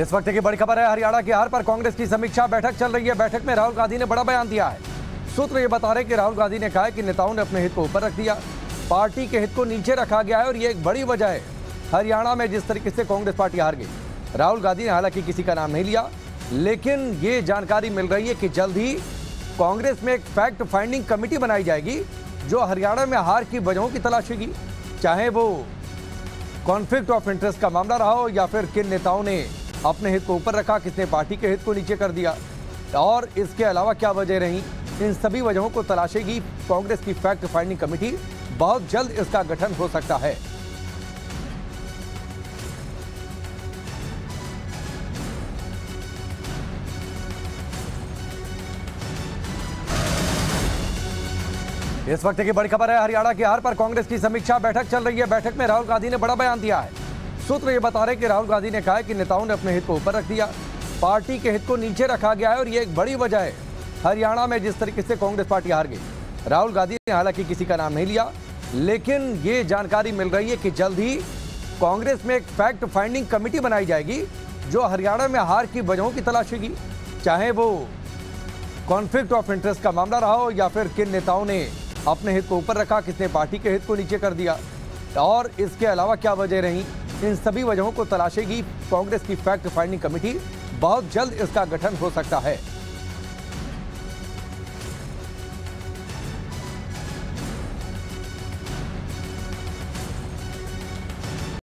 इस वक्त की बड़ी खबर है, हरियाणा के हार पर कांग्रेस की समीक्षा बैठक चल रही है। बैठक में राहुल गांधी ने बड़ा बयान दिया है। सूत्र ये बता रहे कि राहुल गांधी ने कहा कि नेताओं ने अपने हित को ऊपर रख दिया, पार्टी के हित को नीचे रखा गया है और ये एक बड़ी वजह है हरियाणा में जिस तरीके से कांग्रेस पार्टी हार गई। राहुल गांधी ने हालांकि किसी का नाम नहीं लिया, लेकिन ये जानकारी मिल रही है कि जल्द ही कांग्रेस में एक फैक्ट फाइंडिंग कमेटी बनाई जाएगी जो हरियाणा में हार की वजहों की तलाशेगी, चाहे वो कॉन्फ्लिक्ट ऑफ इंटरेस्ट का मामला रहा हो या फिर किन नेताओं ने अपने हित को ऊपर रखा, किसने पार्टी के हित को नीचे कर दिया और इसके अलावा क्या वजह रही। इन सभी वजहों को तलाशेगी कांग्रेस की फैक्ट फाइंडिंग कमेटी। बहुत जल्द इसका गठन हो सकता है। इस वक्त की बड़ी खबर है, हरियाणा के हार पर कांग्रेस की समीक्षा बैठक चल रही है। बैठक में राहुल गांधी ने बड़ा बयान दिया है। सूत्र ये बता रहे कि राहुल गांधी ने कहा कि नेताओं ने अपने हित को ऊपर रख दिया, पार्टी के हित को नीचे रखा गया है और ये एक बड़ी वजह है हरियाणा में जिस तरीके से कांग्रेस पार्टी हार गई। राहुल गांधी ने हालांकि किसी का नाम नहीं लिया, लेकिन ये जानकारी मिल रही है कि जल्द ही कांग्रेस में एक फैक्ट फाइंडिंग कमेटी बनाई जाएगी जो हरियाणा में हार की वजहों की तलाशेगी, चाहे वो कॉन्फ्लिक्ट ऑफ इंटरेस्ट का मामला रहा हो या फिर किन नेताओं ने अपने हित को ऊपर रखा, किसने पार्टी के हित को नीचे कर दिया और इसके अलावा क्या वजह रही। इन सभी वजहों को तलाशेगी कांग्रेस की फैक्ट फाइंडिंग कमेटी। बहुत जल्द इसका गठन हो सकता है।